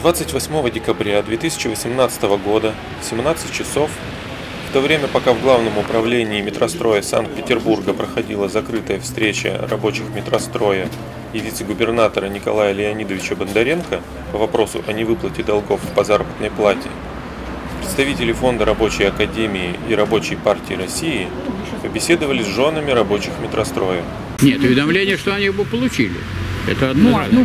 28 декабря 2018 года в 17 часов, в то время, пока в Главном управлении метростроя Санкт-Петербурга проходила закрытая встреча рабочих метростроя и вице-губернатора Николая Леонидовича Бондаренко по вопросу о невыплате долгов по заработной плате, представители Фонда рабочей академии и Рабочей партии России побеседовали с женами рабочих метростроя. Нет, уведомление, что они его получили. Это одно. Ну,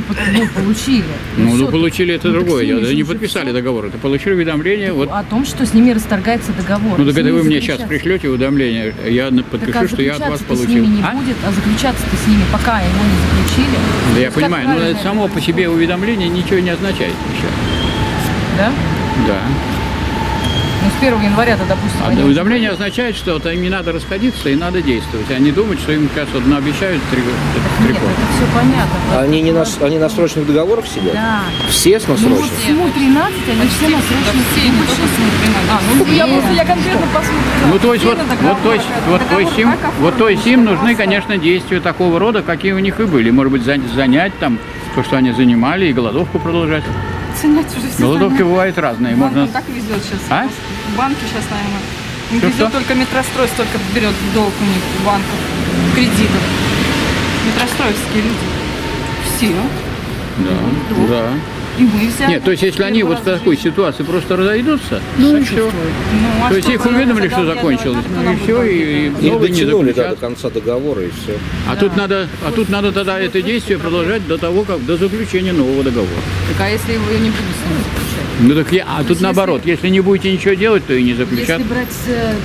получили. Ну, получили это другое. Я не подписали договор. Это получили уведомление. Вот. О том, что с ними расторгается договор. Ну, так это вы мне сейчас пришлете уведомление, я подпишу, что я от вас получил. С ними не будет, а заключаться-то с ними, пока его не заключили. Да, я понимаю, но это само по себе уведомление ничего не означает еще. Да? Да. Ну, с 1 января-то, допустим, уведомление означает, что им не надо расходиться и надо действовать, а не думать, что им сейчас одно обещают, три года. Это все понятно. Они на срочных договорах сидят? Да. Все с насрочных? Ну, 13, они все на срочных. Я конкретно посмотрю. Ну, то есть им нужны, конечно, действия такого рода, какие у них и были. Может быть, занять там то, что они занимали, и голодовку продолжать. Голодовки бывают разные. Банкам так везет сейчас. А? Банки сейчас, наверное. Не везет, только метрострой столько берет в долг у них у банков, кредитов. Метростроевские люди. Все. Да. Да. И мы взяли. Нет, то есть если они вот в такой ситуации просто разойдутся, ну и все. То есть их уведомили, что закончилось. Ну и все, и не до конца договора, и все. А тут надо тогда это действие продолжать до того, как до заключения нового договора. Так а если его не будут с ним заключать? Ну так тут наоборот, если не будете ничего делать, то и не заключат. Если брать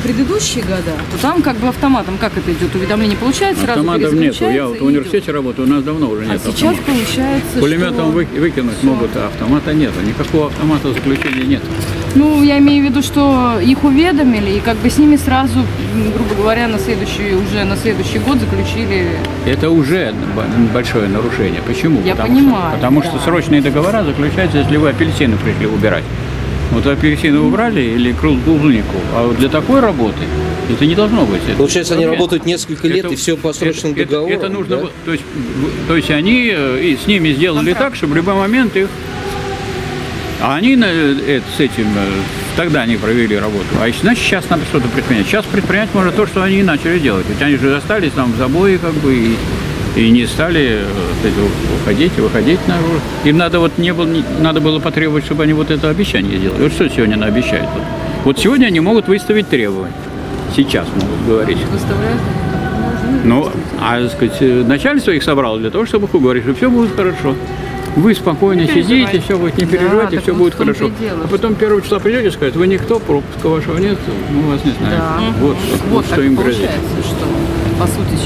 предыдущие года, то там как бы автоматом, как это идет, уведомление получается, сразу автоматов нет, я в университете работаю, у нас давно уже нет автомата. Сейчас получается, пулеметом выкинуть могут, а автомата нет, никакого автомата заключения нет. Ну, я имею в виду, что их уведомили, и как бы с ними сразу, грубо говоря, на следующий год заключили. Это уже большое нарушение. Почему? Я понимаю. Потому что срочные договора заключаются, если вы апельсины пришли убирать. Вот апельсины убрали или клубнику, а вот для такой работы это не должно быть. Получается, они работают несколько лет, и все по срочным договорам. Это нужно, да? то есть они с ними сделали так, чтобы в любой момент их... А они с этим тогда не провели работу. А значит, сейчас надо что-то предпринять. Сейчас предпринять можно то, что они и начали делать. Ведь они же остались там в забое, как бы, и не стали выходить наружу. Им надо было потребовать, чтобы они вот это обещание делали. Вот что сегодня они обещают? Вот сегодня они могут выставить требования. Сейчас могут говорить. Выставляют? Ну, начальство их собрало для того, чтобы уговорить, что все будет хорошо. Вы спокойно сидите, все будет, не переживайте, все будет хорошо. А потом 1 числа придете и скажете, вы никто, пропуска вашего нет, мы вас не знаем. Да. Вот что им грозит. Что, по сути,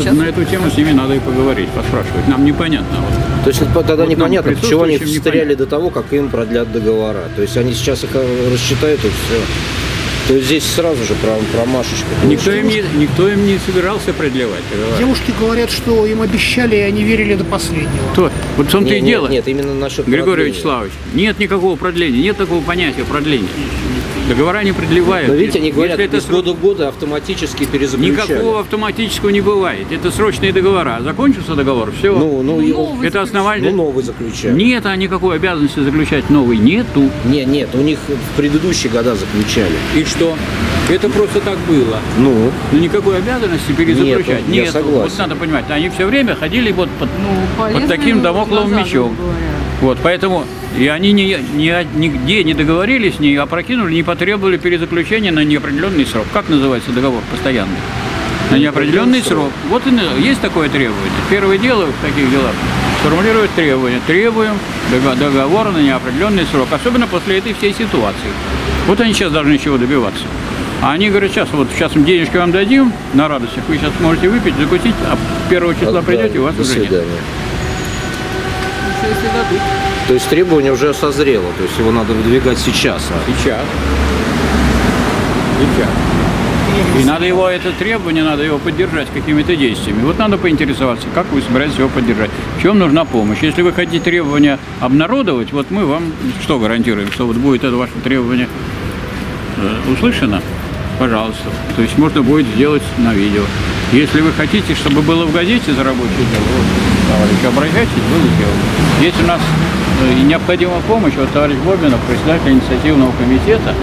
сейчас на эту тему с ними надо и поговорить, поспрашивать. Нам непонятно. То есть тогда непонятно, почему они встряли до того, как им продлят договора. То есть они сейчас их рассчитают и все. То есть здесь сразу же промашечка. Никто им не собирался продлевать. Девушки говорят, что им обещали, и они верили до последнего. Вот в том-то и дело. Нет, именно насчет Григорий Вячеславович, нет никакого продления, нет такого понятия продления. Договора не продлевают. Но видите, они говорят, что с года в год автоматически перезаключают. Никакого автоматического не бывает. Это срочные договора. Закончился договор, все. Это основание. Ну, новый заключают. Нет, а никакой обязанности заключать новый нету. Нет, у них в предыдущие года заключали. И что? Это просто так было. Ну? Никакой обязанности перезаключать. Нет, вот надо понимать. Они все время ходили вот под таким дамокловым мечом. Вот, поэтому и они нигде не договорились, не опрокинули, не потребовали перезаключения на неопределенный срок. Как называется договор постоянный? На неопределенный срок. Вот и есть такое требование. Первое дело в таких делах формулировать требования. Требуем договор на неопределенный срок. Особенно после этой всей ситуации. Вот они сейчас должны чего добиваться. А они говорят, сейчас мы денежки вам дадим на радостях, вы сейчас можете выпить, закусить, а 1 числа придете, у вас уже нет. Если дадут. То есть требование уже созрело, то есть его надо выдвигать сейчас. Сейчас. И надо его, это требование, надо его поддержать какими-то действиями. Вот надо поинтересоваться, как вы собираетесь его поддержать, в чем нужна помощь. Если вы хотите требования обнародовать, вот мы вам что гарантируем, что вот будет это ваше требование услышано, пожалуйста. То есть можно будет сделать на видео. Если вы хотите, чтобы было в газете за рабочие дела, товарищи, обращайтесь, было дело. Здесь у нас и необходима помощь от товарища Бобина, председателя инициативного комитета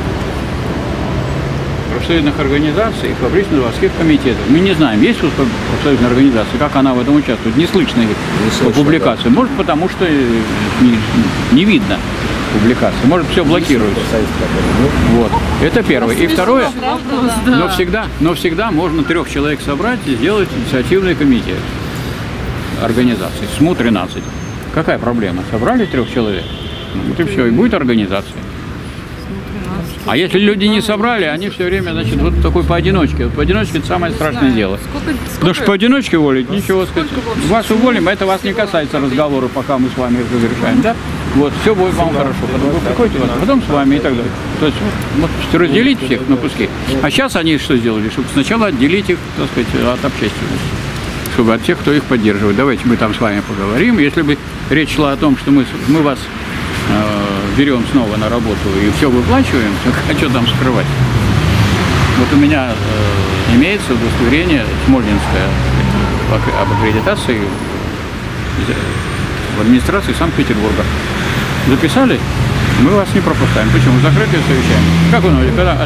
профсоюзных организаций и фабрично-заводских комитетов. Мы не знаем, есть у профсоюзной организации, как она в этом участвует. Не слышно их публикации. Да. Может, потому что не видно публикации. Может, все блокируется. Вот. Это первое. И второе, но всегда можно 3 человек собрать и сделать инициативный комитет организации. СМУ-13. Какая проблема? Собрали 3 человек, вот и все, и будет организация. А если люди не собрали, они все время, значит, вот такой поодиночке. Поодиночке это самое страшное дело. Потому что поодиночке уволить, ничего сказать. Вас уволим, это вас не касается разговора, пока мы с вами разрешаем, да? Вот, все будет вам хорошо. Потом вы приходите, потом с вами и так далее. То есть, вот, разделить всех на куски. А сейчас они что сделали? Чтобы сначала отделить их, так сказать, от общественности. Чтобы от тех, кто их поддерживает. Давайте мы там с вами поговорим. Если бы речь шла о том, что мы вас берем снова на работу и все выплачиваем, а что там скрывать? Вот у меня имеется удостоверение Смольнинское об аккредитации в администрации Санкт-Петербурга. Записали? Мы вас не пропускаем. Почему? Закрытые совещания. Как оно?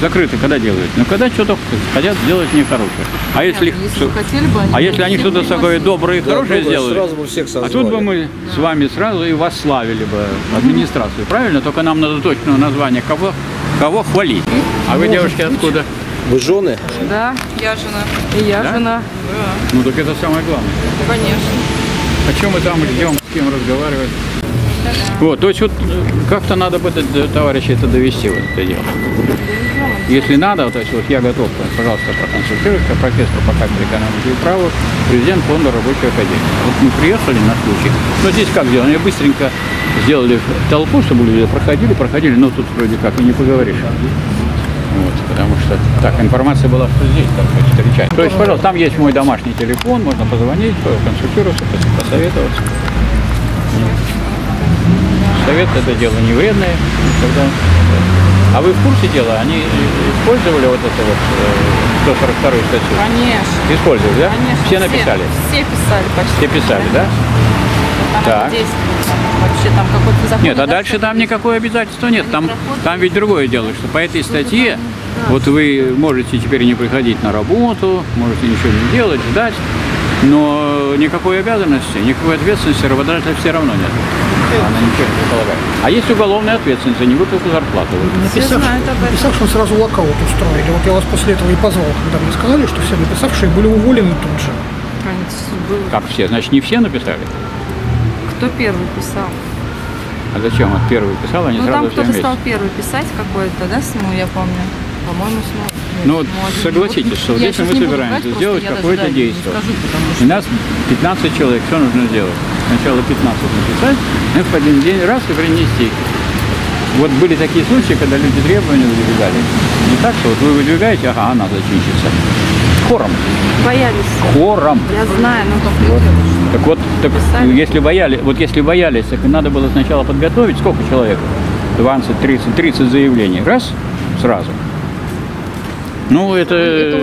Закрыто, когда делают? Но когда что-то хотят сделать нехорошее. А если они что-то такое доброе и хорошее сделают, а тут бы мы с вами сразу и восславили бы администрацию, правильно? Только нам надо точное название, кого хвалить. А вы, девушки, откуда? Вы жены? Да, я жена. И я жена. Ну так это самое главное. Конечно. О чем мы там идем, с кем разговаривать? Вот, то есть вот как-то надо бы товарища это довести, вот это дело. Если надо, то есть вот я готов, пожалуйста, проконсультируйтесь, профессор по кафедре экономики и права, президент Фонда рабочей академии. Вот мы приехали на случай. Но здесь как дело? Они быстренько сделали толпу, чтобы люди проходили, но тут вроде как и не поговоришь. Вот, потому что так, информация была, что здесь, так сказать, встречать. То есть, пожалуйста, там есть мой домашний телефон, можно позвонить, консультироваться, посоветоваться. Совет – это дело не вредное. А вы в курсе дела? Они использовали вот это вот 142-ю статью? Конечно. Использовали, да? Конечно. Все написали? Все писали почти. Все писали, да? Так. Вообще там какой-то закон. Нет, а дальше там никакое обязательство нет. Там ведь другое дело, что по этой статье вот вы можете теперь не приходить на работу, можете ничего не делать, ждать, но никакой обязанности, никакой ответственности работодателя все равно нет. Она ничего не предполагает. А есть уголовная ответственность за невыплату зарплаты. Написавшим сразу локаут устроили. Вот я вас после этого и позвал, когда мне сказали, что все написавшие были уволены тут же. Как все? Значит, не все написали? Кто первый писал? А зачем он первый писал, а не сразу все вместе? Ну, там кто-то стал первый писать какое-то, да, СМУ, я помню. По-моему, СМУ. Ну, согласитесь, что здесь мы собираемся сделать какое-то действие. У нас 15 человек, что нужно сделать? Сначала 15 написать, их в один день раз и принести. Вот были такие случаи, когда люди требования выдвигали. Не так, что вот вы выдвигаете, ага, она зачищится. Хором. Боялись. Хором. Я знаю, но только вот. Так если боялись, так надо было сначала подготовить. Сколько человек? 20, 30, 30 заявлений. Раз, сразу. Ну, это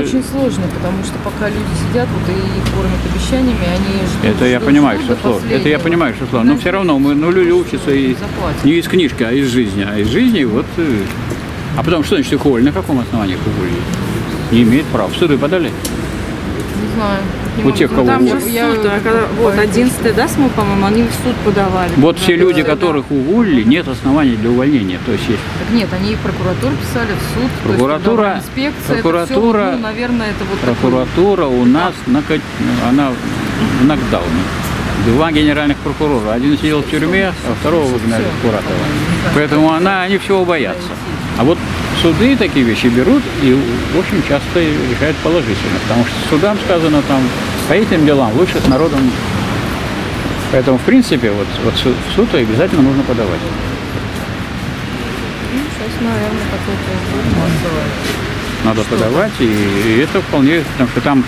очень сложно, потому что пока люди сидят вот, и кормят обещаниями, они ждут. Это я понимаю, что сложно. Это я понимаю, что сложно. Но все равно люди учатся не из книжки, а из жизни. А из жизни вот. А потом, что значит их уволили? На каком основании их уволили? Не имеет права. В суды подали? Не знаю. У тех, кого вот 11-й, да, СМУ, по-моему, они в суд подавали. Вот все люди, которых уволили, нет оснований для увольнения. То есть так нет, они и в прокуратуру писали, в суд, прокуратура, инспекция. Прокуратура, ну, наверное, это вот прокуратура такой... у нас она в нокдауне. 2 генеральных прокурора. Один сидел в тюрьме, а второго выгнали в прокуратуру. Поэтому они всего боятся. А вот суды такие вещи берут и очень часто решают положительно, потому что судам сказано там, по этим делам лучше с народом. Поэтому, в принципе, вот в суд обязательно нужно подавать. Ну, сейчас, наверное, какой-то надо подавать, и это вполне, потому что там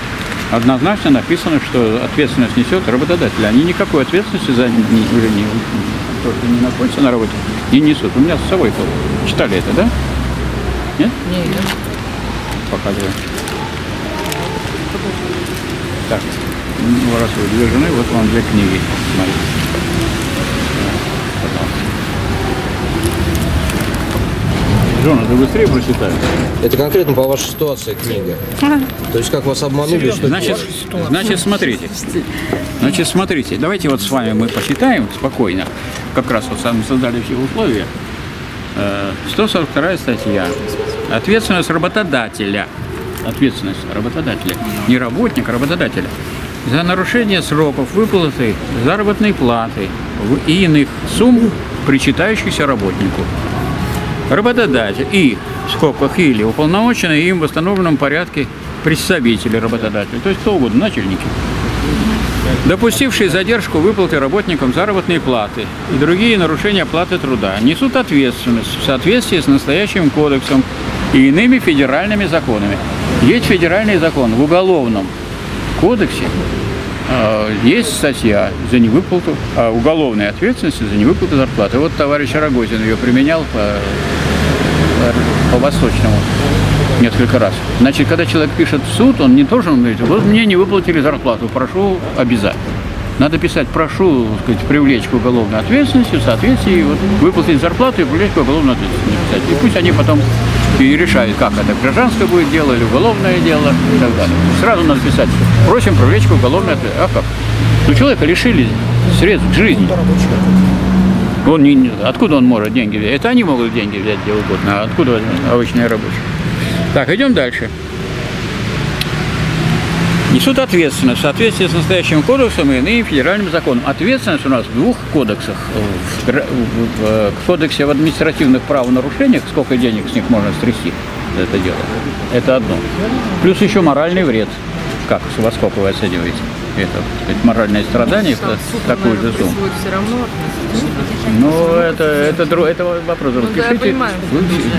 однозначно написано, что ответственность несет работодатель. Они никакой ответственности за не находятся на работе, не несут. У меня с собой это. Читали это, да? Нет? Нет. Показываю. Так, раз вы две жены, вот вам 2 книги мои. Жена, ты быстрее прочитай. Это конкретно по вашей ситуации книга. То есть как вас обманули, что... Значит, смотрите. Давайте вот с вами мы посчитаем спокойно. Как раз вот сами создали все условия. 142 статья. Ответственность работодателя. Ответственность работодателя. Не работник, а работодателя. За нарушение сроков выплаты заработной платы и иных сумм, причитающихся работнику. Работодатель и, в скобках, или уполномоченный им в установленном порядке представители работодателя, то есть кто угодно, начальники, допустившие задержку выплаты работникам заработной платы и другие нарушения оплаты труда, несут ответственность в соответствии с настоящим кодексом и иными федеральными законами. Есть федеральный закон в Уголовном кодексе, есть статья за невыплату, уголовной ответственности за невыплату зарплаты. Вот товарищ Рогозин ее применял по Восточному несколько раз. Значит, когда человек пишет в суд, он не должен говорить: вот мне не выплатили зарплату, прошу обязать. Надо писать: прошу, так сказать, привлечь к уголовной ответственности в соответствии, вот, выплатить зарплату и привлечь к уголовной ответственности. И пусть они потом и решают, как это, гражданское будет дело или уголовное дело и так далее. Сразу надо писать: просим привлечь к уголовной ответственности. А как? У человека лишили средств к жизни. Он не, откуда он может деньги взять? Это они могут деньги взять где угодно, а откуда обычные рабочие? Так, идем дальше. Несут ответственность в соответствии с настоящим кодексом и иным федеральным законом. Ответственность у нас в двух кодексах. В кодексе в административных правонарушениях, сколько денег с них можно стрясти за это дело, это одно. Плюс еще моральный вред. Как, во сколько вы оцениваете это, так сказать, моральное страдание, ну, такую же сумму? Ну, это вопрос. Ну, распишите, да,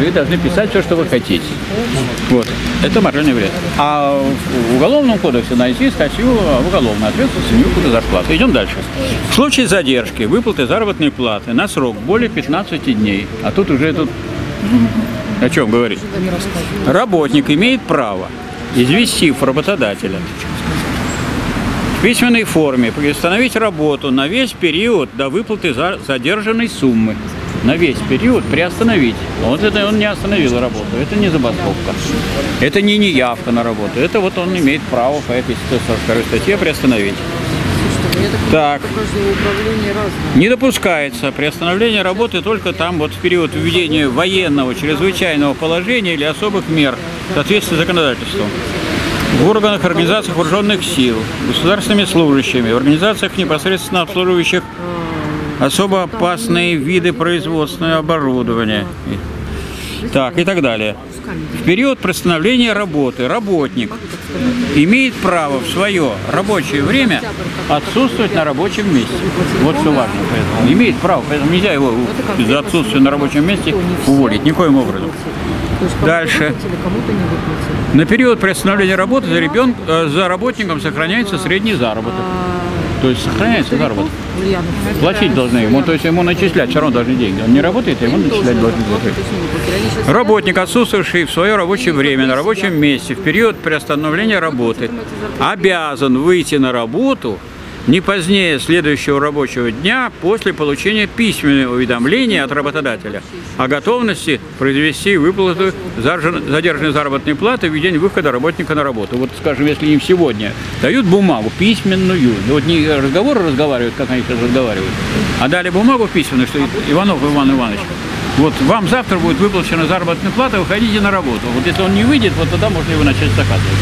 вы должны писать все, что вы хотите. Вот. Это моральный вред. А в Уголовном кодексе найти статью уголовной ответственности за невыплату зарплаты. Идем дальше. В случае задержки выплаты заработной платы на срок более 15 дней, а тут уже тут о чем говорить, работник имеет право, известив работодателя в письменной форме, приостановить работу на весь период до выплаты задержанной суммы. На весь период приостановить. Вот это он не остановил работу. Это не забастовка. Это не неявка на работу. Это вот он имеет право по этой 142 статье приостановить. Так. Не допускается приостановление работы только там вот в период введения военного, чрезвычайного положения или особых мер в соответствии с законодательством. В органах, организациях вооруженных сил, государственными служащими, в организациях, непосредственно обслуживающих особо опасные виды производственного оборудования, так, и так далее. В период приостановления работы работник имеет право в свое рабочее время отсутствовать на рабочем месте. Вот что важно. Поэтому. Имеет право, поэтому нельзя его за отсутствие на рабочем месте уволить никоим образом. Дальше. На период приостановления работы за работником сохраняется средний заработок. То есть сохраняется заработок. Платить должны ему, то есть ему начислять, все равно должны деньги. Он не работает, а ему начислять должны деньги. Работник, отсутствовавший в свое рабочее время на рабочем месте в период приостановления работы, обязан выйти на работу не позднее следующего рабочего дня после получения письменного уведомления от работодателя о готовности произвести выплату задержанной заработной платы в день выхода работника на работу. Вот, скажем, если им сегодня дают бумагу письменную, вот не разговоры разговаривают, как они сейчас разговаривают, а дали бумагу письменную, что Иванов Иван Иванович, вот вам завтра будет выплачена заработная плата, выходите на работу. Вот если он не выйдет, вот тогда можно его начать заказывать.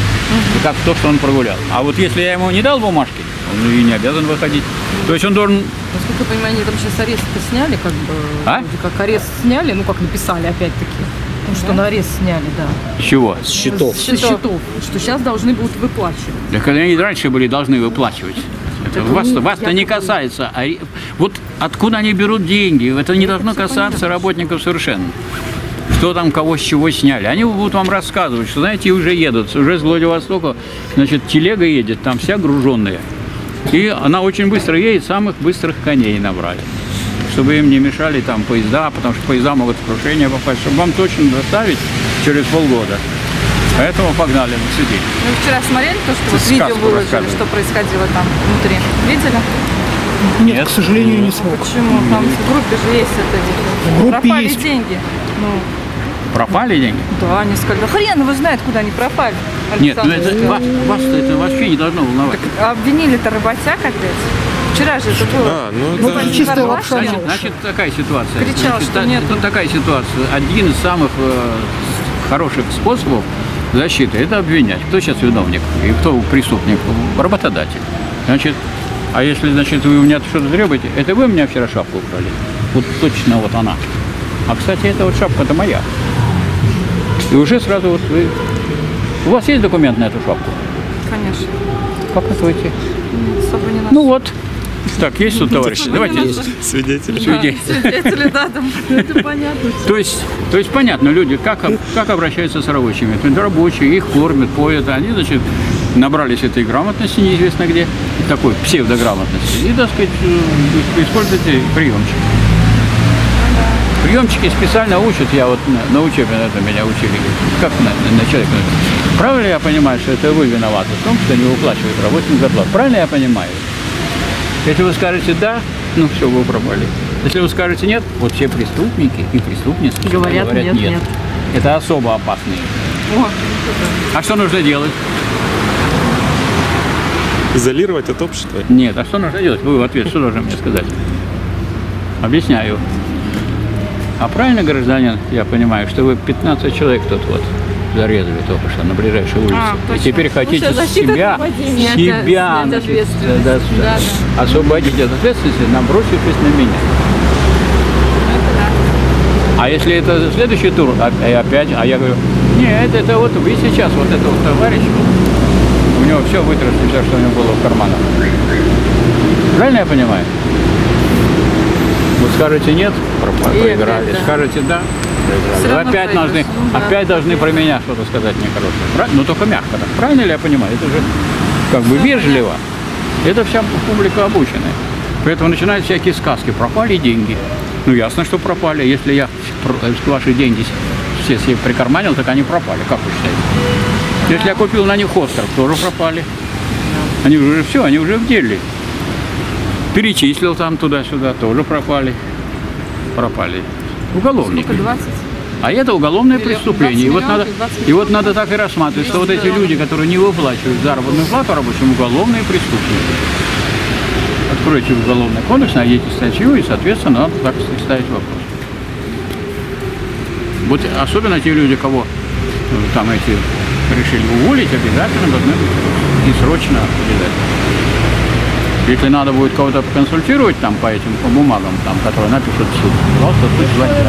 Как то, что он прогулял. А вот если я ему не дал бумажки, он и не обязан выходить. То есть он должен... Насколько я понимаю, они там сейчас арест-то сняли, как бы... А? Люди как арест сняли, ну как написали опять-таки. Ну что, на арест сняли, да. С чего? С счетов. С счетов. Что сейчас должны будут выплачивать. Да когда они раньше были должны выплачивать. Вас-то не касается. А вот откуда они берут деньги, это не должно касаться работников совершенно. Кто там кого с чего сняли. Они будут вам рассказывать, что, знаете, уже едут, уже с Владивостока, значит, телега едет, там вся груженная. И она очень быстро едет, самых быстрых коней набрали, чтобы им не мешали там поезда, потому что поезда могут в крушение попасть, чтобы вам точно доставить через полгода. Поэтому погнали на сидеть. Вы вчера смотрели то, что вот видео выложили, что происходило там внутри? Видели? Нет, к сожалению, не смог. Почему? Там в группе же есть это видео. В группе пропали деньги. Ну, Пропали деньги? Да, несколько. Хрен его знает, куда они пропали. Александр. Нет, ну это вас это вообще не должно волновать. Так обвинили-то работяг опять. Вчера же это было. А, ну, это чистая лапша. Значит, такая ситуация. Кричал, значит, что нет. Тут такая ситуация. Один из самых хороших способов защиты – это обвинять. Кто сейчас виновник и кто преступник? Работодатель. Значит, а если, значит, вы у меня что-то требуете, это вы у меня вчера шапку украли? Вот точно вот она. А, кстати, эта вот шапка-то моя. И уже сразу вот вы... У вас есть документ на эту шапку? Конечно. Показывайте. Особо не надо. Ну вот. Так, есть тут, товарищи? Давайте. Свидетели. Свидетели, да, там. Это понятно. То есть понятно, люди, как обращаются с рабочими. Рабочие, их кормят, поют. Они, значит, набрались этой грамотности, неизвестно где, такой псевдограмотности. И, так сказать, используйте приемчики. Приемчики специально учат, я вот на учебе это меня учили, как на человека. Правильно я понимаю, что это вы виноваты в том, что не выплачивают работникам зарплату? Правильно я понимаю? Если вы скажете «да», ну все, вы пропали. Если вы скажете «нет», вот все преступники и преступницы говорят «нет». Нет. Это особо опасные. О. А что нужно делать? Изолировать от общества? Нет, а что нужно делать? Вы в ответ что должны мне сказать? Объясняю. А правильно, гражданин, я понимаю, что вы 15 человек тут вот зарезали только что на ближайшей улице. И теперь хотите себя освободить от ответственности, набросившись на меня. А если это следующий тур, опять, а я говорю, нет, это вот вы сейчас, вот это вот товарищ, у него все вытрясли, все, что у него было в карманах. Правильно я понимаю? Вот скажете «нет», проиграли, скажете «да», проиграли. Опять должны, про меня что-то сказать нехорошее. Ну, только мягко так. Правильно ли я понимаю? Это же как бы вежливо. Это вся публика обученная. Поэтому начинают всякие сказки. Пропали деньги. Ну, ясно, что пропали. Если я ваши деньги все себе прикарманил, так они пропали. Как вы считаете? Если я купил на них остров, тоже пропали. Они уже все, они уже в деле. Перечислил там туда-сюда, тоже пропали. Пропали. Уголовники. Сколько, 20? А это уголовное преступление. И вот надо так и рассматривать, что вот эти люди, которые не выплачивают заработную плату рабочим, уголовные преступники. Откройте уголовный кодекс, найдите статью и, соответственно, надо так ставить вопрос. Вот особенно те люди, кого там эти решили уволить, обязательно должны быть и срочно обязательно. Если надо будет кого-то консультировать там по этим по бумагам, там, которые напишут в суд, пожалуйста, пусть звоните.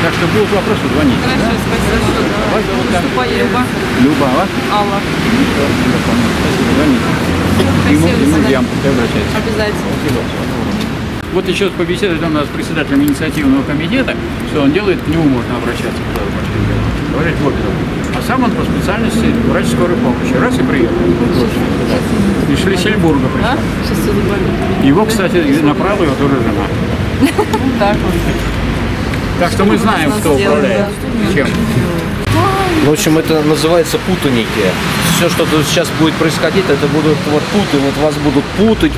Так что будут вопросы, звоните. Хорошо, да? Спасибо. Люба. Алла. Спасибо, звоните. И музеям обращайтесь. Обязательно. Вот еще побеседовать у нас с председателем инициативного комитета, что он делает, к нему можно обращаться, куда вы можете говорить, в обе. А сам он по специальности врач скорой помощи. Раз и приехал. И Шлиссельбурга пришел. Его, кстати, направила его тоже жена. Так что мы знаем, кто управляет чем. В общем, это называется путаники. Все, что тут сейчас будет происходить, это будут вот путы. Вот вас будут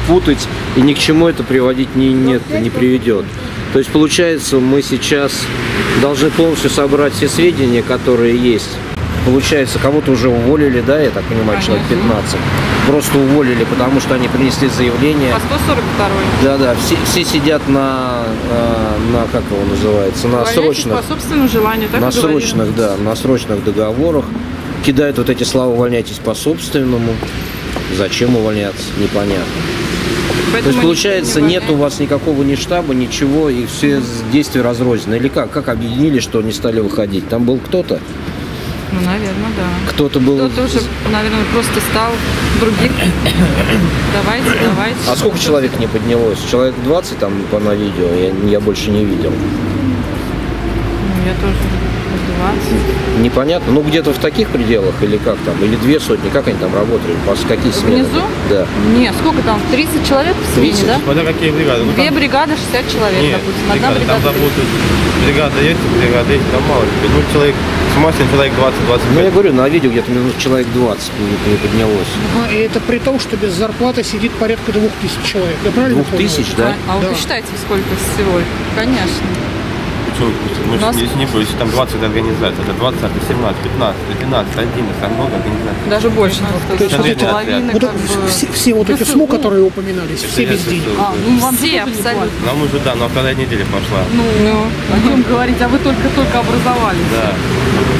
путать, и ни к чему это приводить не приведет. То есть, получается, мы сейчас должны полностью собрать все сведения, которые есть. Получается, кого-то уже уволили, да, я так понимаю, человек 15. Просто уволили, потому что они принесли заявление. По 142-й. Да-да, все сидят на как его называется, на срочных. По собственному желанию, так на срочных договорах. Кидают вот эти слова «увольняйтесь по собственному». Зачем увольняться, непонятно. То есть, получается, нет у вас никакого ни штаба, ничего, и все действия разрознены. Или как? Как объединили, что не стали выходить? Там был кто-то? Ну, наверное, да. Кто-то был... Кто-то уже, наверное, просто стал других. Давайте. А сколько человек не поднялось? Человек 20 там на видео? Я больше не видел. Ну, я тоже 20. Непонятно. Ну, где-то в таких пределах или как там? Или 2 сотни? Как они там работали? Какие смены? Внизу? Да. Нет, сколько там? 30 человек в смене, 30? Да? Смотря какие бригады. Ну, 2 бригады, 60 человек, нет, допустим. Одна бригада. Там работают. Бригада есть, там мало. Ну, человек... Человек 20-25. Ну, я говорю, на видео где-то минут человек 20 не поднялось. Ага, и это при том, что без зарплаты сидит порядка 2000 человек. Я правильно понимаю? 2000, да? А вы посчитайте, сколько всего. Конечно. почему? Мы нас... здесь не были, там 20 организаций, это 20, 17, 15, 12, 11, там много организаций. Даже больше. Все вот эти СМУ, которые упоминались, все везде. Все абсолютно. Нам уже, да, но вторая неделя пошла. Ну, будем говорить, а вы только-только образовались. Да.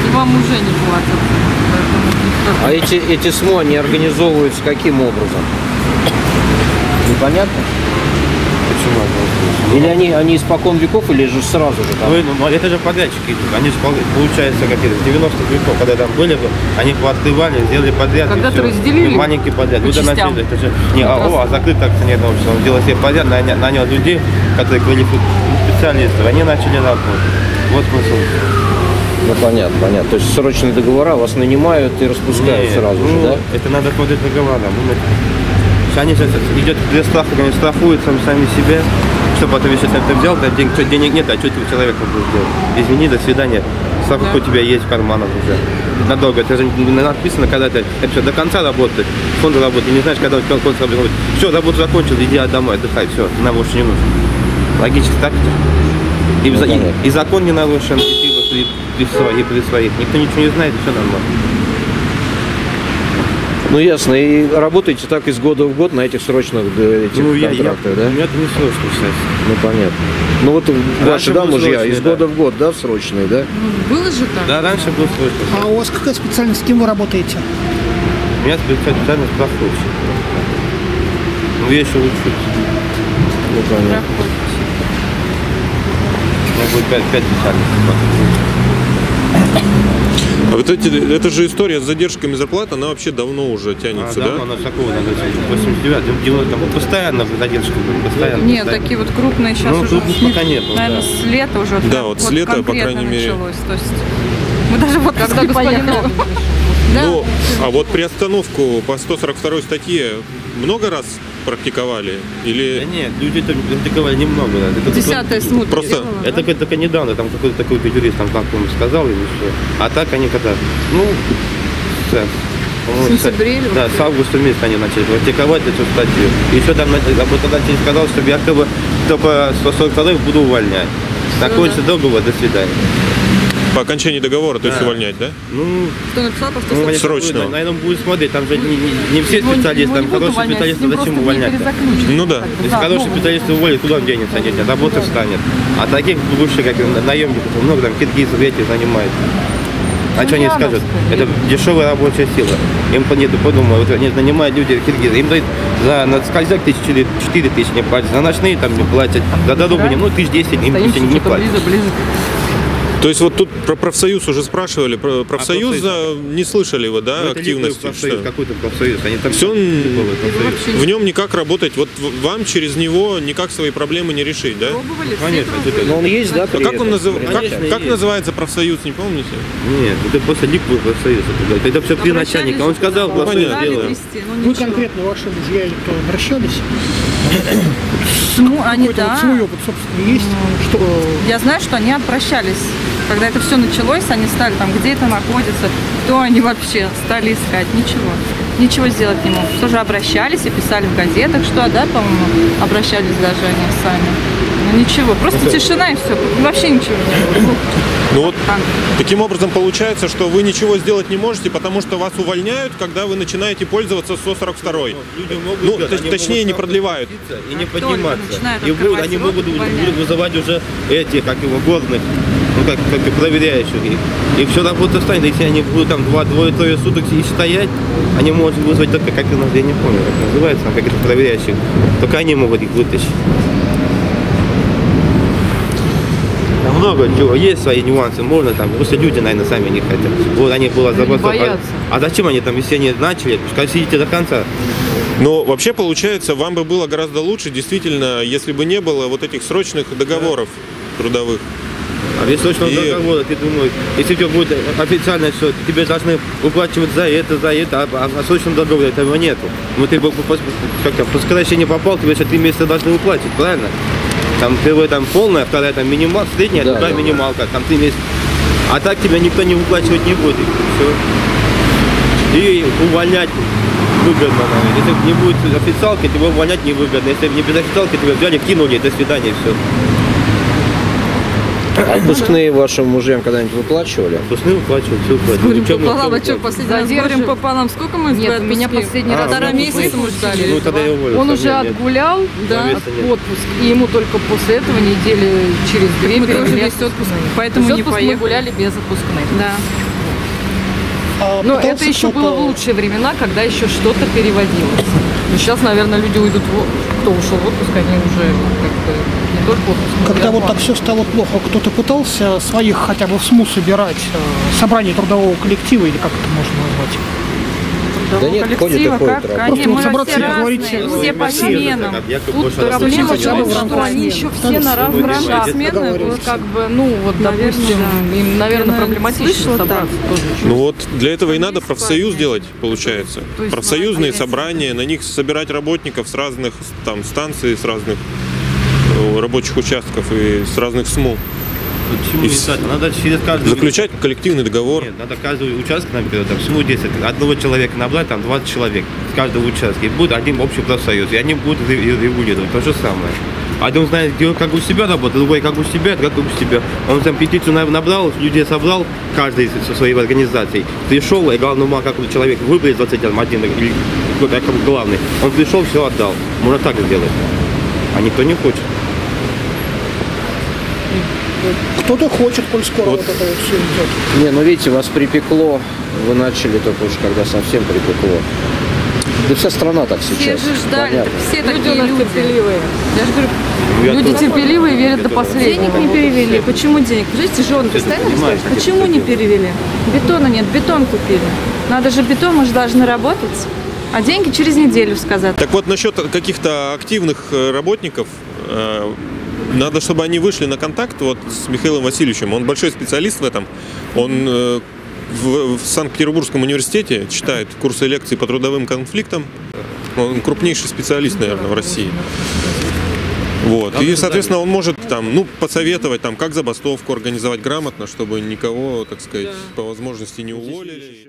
И вам уже не платят. А эти СМУ, они организовываются каким образом? Непонятно? Или они испокон веков, или же сразу же там? Ну, это же подрядчики идут. Они же, получается, как из 90-х веков, когда там были, они пооткрывали, сделали подряд. Когда-то разделили маленький подряд. Люди начали. Это же не АО, а закрытая акционерное общество. Он делал себе подряд, нанял людей, которые специалистов. Они начали работать. Вот смысл. Ну, понятно, понятно. То есть срочные договора вас нанимают и распускают сразу же, да? Это надо ходить договора. Они сейчас идет перестраховка, они страхуют сами себе, чтобы потом если ты взял, да, денег нет, а что тебе человек будет делать? Извини, до свидания. Страховка у тебя есть в карманах уже. Надолго. Это же написано, когда ты все до конца работы, фонда работы, не знаешь, когда у тебя фонд работает. Все, работу закончил, иди домой, отдыхай, все, нам больше не нужно. Логически так. И закон не нарушен, и при своих. Никто ничего не знает, и все нормально. Ну ясно, и работаете так из года в год на этих срочных контрактах, да? Нет, не срочно, кстати. Ну понятно. Ну вот ваши, да, мужья, из года в год, да, срочные, да? Ну, было же так. Да, раньше было срочно. А у вас какая специальность, с кем вы работаете? У меня специальность страховщик. Ну я еще учусь. Ну понятно. У меня будет 5 специальностей. А вот это же история с задержками зарплат, она вообще давно уже тянется, да? Она такого, надо сказать, 89 там постоянно задержка будет, постоянно. Нет, такие вот крупные сейчас уже, пока нет, наверное, с лета уже. Да, вот с лета, по крайней мере. То есть мы даже вот когда господин... Ну, а вот приостановку по 142 статье много раз практиковали? Или... Да нет, люди это практиковали немного. Да. 10-е СМУ. Просто... Это только недавно, там какой-то такой юрист там как-то сказал, или что. А так они когда, ну, с августа месяца они начали практиковать эту статью. И еще там работодатель сказал, что я как бы только 142 буду увольнять. Закончится договор, до свидания. По окончании договора, то есть увольнять, да? Ну, кто написал, то что срочно. Наверное, будет смотреть, там же не все специалисты, там хорошие специалисты, зачем увольнять? Ну да. Если хорошие специалисты уволят, куда он денется, а работа встанет. А таких бывших, как наемников, много там киргизов эти занимают. А что они скажут? Это дешевая рабочая сила. Им подумают, вот они нанимают люди киргизы. Им дают за скользяк 4 тысячи не платят, за ночные там не платят, за дорогу, ну, 1000 им не платят. То есть вот тут про профсоюз уже спрашивали, про профсоюза не слышали вы, да, ну, активности? Какой-то профсоюз, они там все, в нем никак работать, вот вам через него никак свои проблемы не решить, да? Пробовали, конечно, но он есть, да? Как он называется профсоюз, не помните? Нет, это просто лик был профсоюз, это все при начальнике, он сказал, понятно. Вы конкретно, ваши мужья или кто, обращались? Они, да. Свой опыт, собственно, есть. Что... Я знаю, что они обращались. Когда это все началось, они стали там, где это находится, кто они вообще, стали искать, ничего. Ничего сделать не могут. Тоже обращались и писали в газетах, что, да, по-моему, обращались даже они сами. Но ничего, просто тишина и все, вообще ничего не было. Ну вот, таким образом получается, что вы ничего сделать не можете, потому что вас увольняют, когда вы начинаете пользоваться 142-й. Ну, точнее, не продлевают. И не подниматься. Они могут вызывать уже эти, как его, горных, ну, как проверяющих. И все работа встанет. Если они будут там 2-3 суток и стоять, они могут вызвать только, как я не помню, как называется, как это проверяющих. Только они могут их вытащить. Много чего, есть свои нюансы, можно там, просто люди, наверное, сами не хотят. Вот они было забросали. А зачем они там, если они начали, пускай сидите до конца. Но вообще получается, вам бы было гораздо лучше, действительно, если бы не было вот этих срочных договоров трудовых. А без срочного договора, ты думаешь, если у тебя будет официально все, тебе должны уплачивать за это, а срочного договора этого нету. Ну ты бы по сокращению попал, тебе еще 3 месяца должны уплатить, правильно? Там первая там полная, вторая там минимал, средняя, да, другая минималка, там 3 месяца. А так тебя никто не выплачивать не будет. Все. И увольнять выгодно. Если не будет официалки, тебя увольнять невыгодно. Если не без официалки, тебя взяли, кинули, до свидания, все. А отпускные вашим мужьям когда-нибудь выплачивали? Отпускные выплачивали, все выплачивали. Скорим пополам, а что последний раз? Скорим пополам, сколько мы ждали? Нет, меня последний раз полтора месяца мы ждали. Ну, тогда я уволился. Он уже отгулял, да, отпуск, и ему только после этого недели через две перевели отпускные. Поэтому не поехали. Мы гуляли без отпускных. Да. Но это еще было в лучшие времена, когда еще что-то переводилось. Но сейчас, наверное, люди уйдут, кто ушел в отпуск, они уже как-то не только в отпуск. Когда вот так все стало плохо, кто-то пытался своих хотя бы в СМУ собирать, собрание трудового коллектива, или как это можно назвать? Да нет, коллектива, конечно, собраться и все по сменам. Тут проблема в том, что они еще все на разных сменах, как бы, ну вот, допустим, им, наверное, проблематично собраться. Ну вот, для этого и надо профсоюз делать, получается. Профсоюзные собрания, на них собирать работников с разных там станций, с разных рабочих участков и с разных СМУ. Надо через каждый... Заключать коллективный договор. Нет, надо каждый участок набирать, там, всему 10. Одного человека набрать, там, 20 человек с каждого участка. И будет один общий профсоюз, и они будут регулировать то же самое. Один знает, где он как у себя работает, другой как у себя, как у себя. Он там петицию набрал, людей собрал, каждый со своей организацией. Пришел, и главное, как человек выбрал 21 или какой-то главный. Он пришел, все отдал. Можно так сделать. А никто не хочет. Кто-то хочет, коль скоро вот это вот все идет. Не, ну видите, вас припекло, вы начали только уж, когда совсем припекло. Да вся страна так сейчас. Все же ждали, все такие люди терпеливые. Я же говорю, люди терпеливые верят до последнего. Денег не перевели. Почему денег? Жить жен постоянно стоит. Почему не перевели? Бетона нет, бетон купили. Надо же бетон, мы же должны работать. А деньги через неделю сказать. Так вот, насчет каких-то активных работников. Надо, чтобы они вышли на контакт вот с Михаилом Васильевичем. Он большой специалист в этом. Он в Санкт-Петербургском университете читает курсы лекций по трудовым конфликтам. Он крупнейший специалист, наверное, в России. Вот. И, соответственно, он может там, ну, посоветовать, там, как забастовку организовать грамотно, чтобы никого, так сказать, по возможности не уволили.